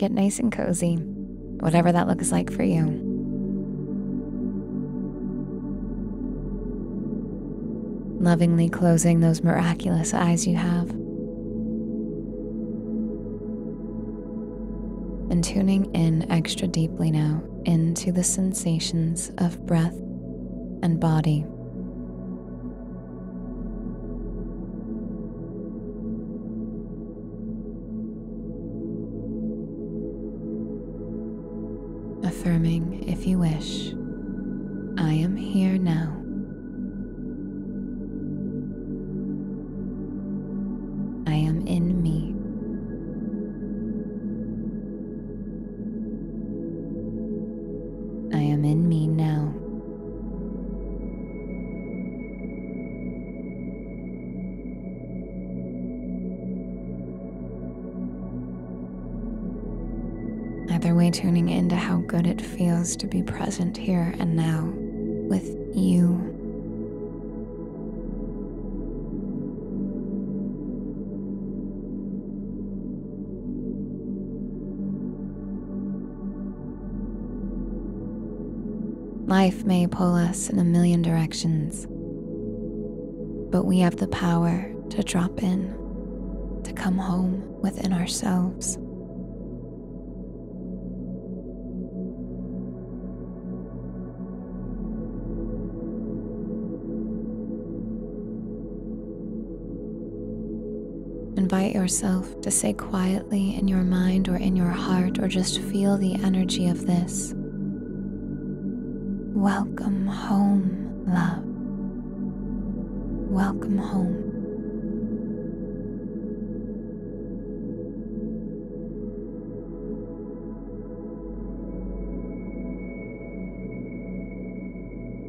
get nice and cozy, whatever that looks like for you. Lovingly closing those miraculous eyes you have, and tuning in extra deeply now into the sensations of breath and body. Affirming, if you wish, I am here now. I am in me. I am in me now. Either way, tuning into how good it feels to be present here and now with you. Life may pull us in a million directions, but we have the power to drop in, to come home within ourselves. Invite yourself to say quietly in your mind or in your heart, or just feel the energy of this: welcome home, love. Welcome home.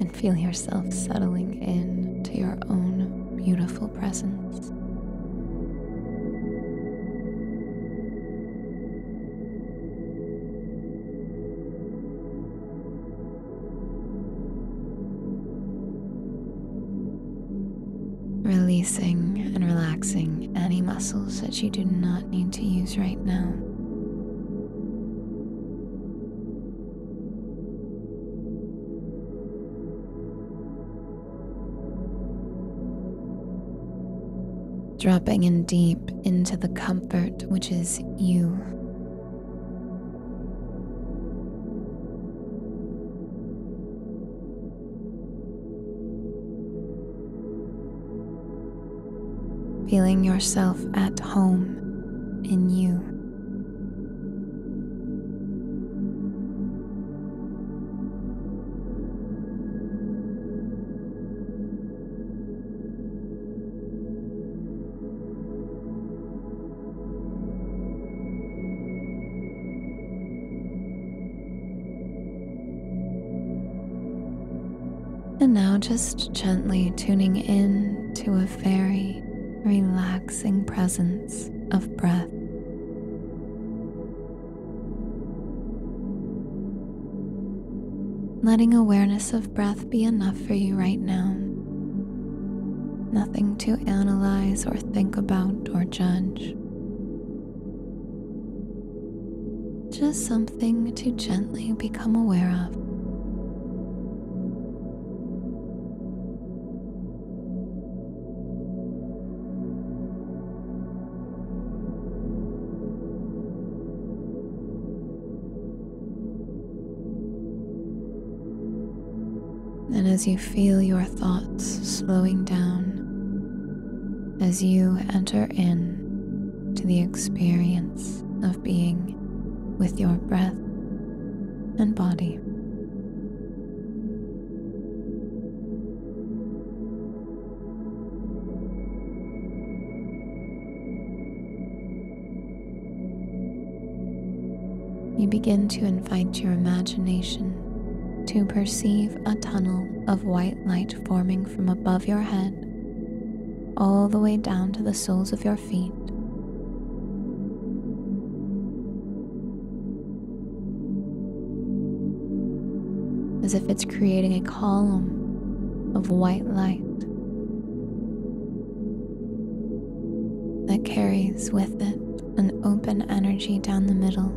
And feel yourself settling in to your own beautiful presence. Releasing and relaxing any muscles that you do not need to use right now. Dropping in deep into the comfort which is you. Feeling yourself at home in you. And now just gently tuning in to a very relaxing presence of breath. Letting awareness of breath be enough for you right now. Nothing to analyze or think about or judge. Just something to gently become aware of. And as you feel your thoughts slowing down, as you enter in to the experience of being with your breath and body. You begin to invite your imagination to perceive a tunnel of white light forming from above your head all the way down to the soles of your feet. As if it's creating a column of white light that carries with it an open energy down the middle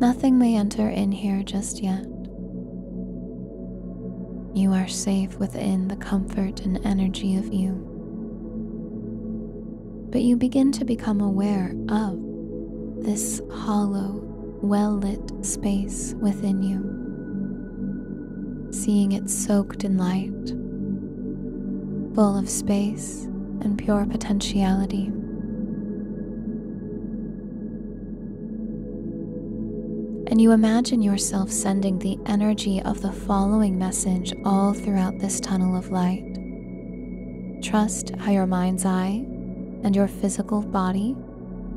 Nothing may enter in here just yet. You are safe within the comfort and energy of you. But you begin to become aware of this hollow, well-lit space within you, seeing it soaked in light, full of space and pure potentiality. And you imagine yourself sending the energy of the following message all throughout this tunnel of light. Trust how your mind's eye and your physical body,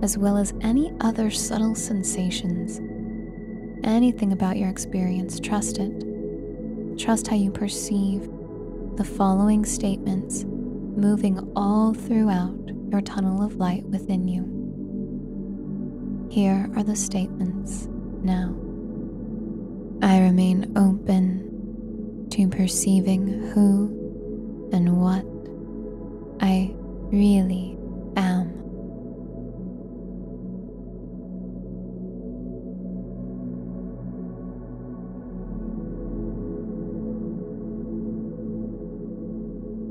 as well as any other subtle sensations, anything about your experience, trust it. Trust how you perceive the following statements moving all throughout your tunnel of light within you. Here are the statements. Now, I remain open to perceiving who and what I really am.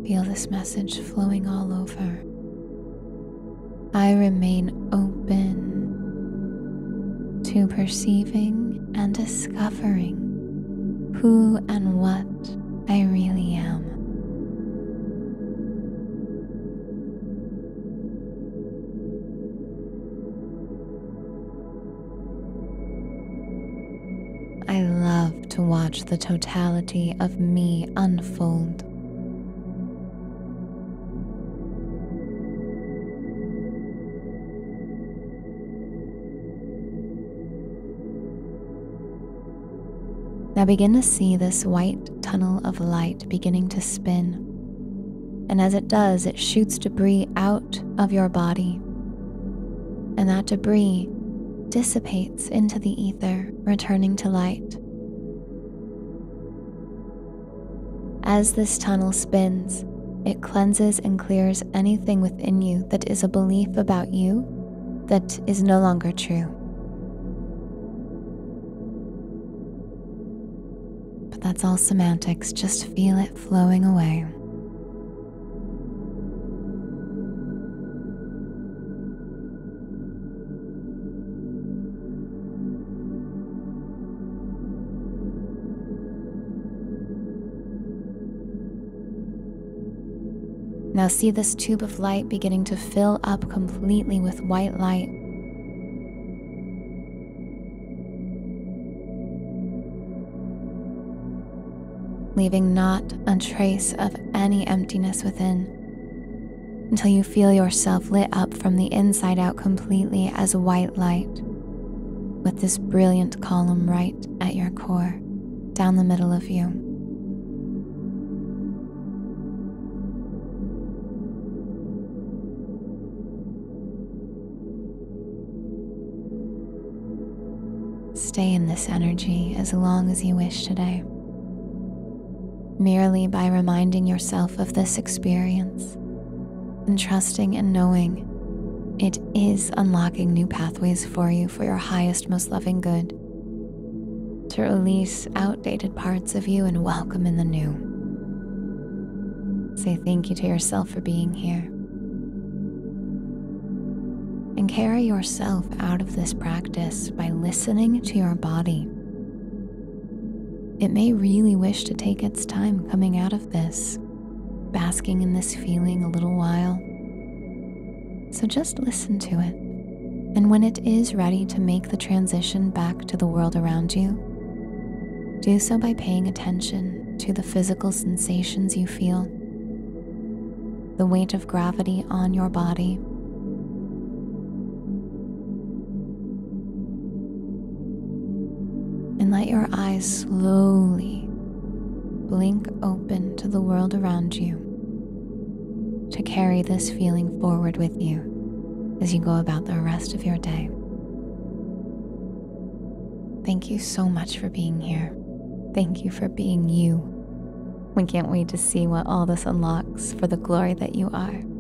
Feel this message flowing all over. I remain open to perceiving and discovering who and what I really am. I love to watch the totality of me unfold. Now begin to see this white tunnel of light beginning to spin, and as it does, it shoots debris out of your body, and that debris dissipates into the ether, returning to light. As this tunnel spins, it cleanses and clears anything within you that is a belief about you that is no longer true. That's all semantics, just feel it flowing away. Now see this tube of light beginning to fill up completely with white light. Leaving not a trace of any emptiness within, until you feel yourself lit up from the inside out completely as white light, with this brilliant column right at your core, down the middle of you. Stay in this energy as long as you wish today. Merely by reminding yourself of this experience and trusting and knowing it is unlocking new pathways for you for your highest, most loving good, to release outdated parts of you and welcome in the new. Say thank you to yourself for being here, and carry yourself out of this practice by listening to your body. It may really wish to take its time coming out of this, basking in this feeling a little while. So just listen to it, and when it is ready to make the transition back to the world around you, do so by paying attention to the physical sensations you feel, the weight of gravity on your body, and let your eyes slowly blink open to the world around you, to carry this feeling forward with you as you go about the rest of your day. Thank you so much for being here. Thank you for being you. We can't wait to see what all this unlocks for the glory that you are.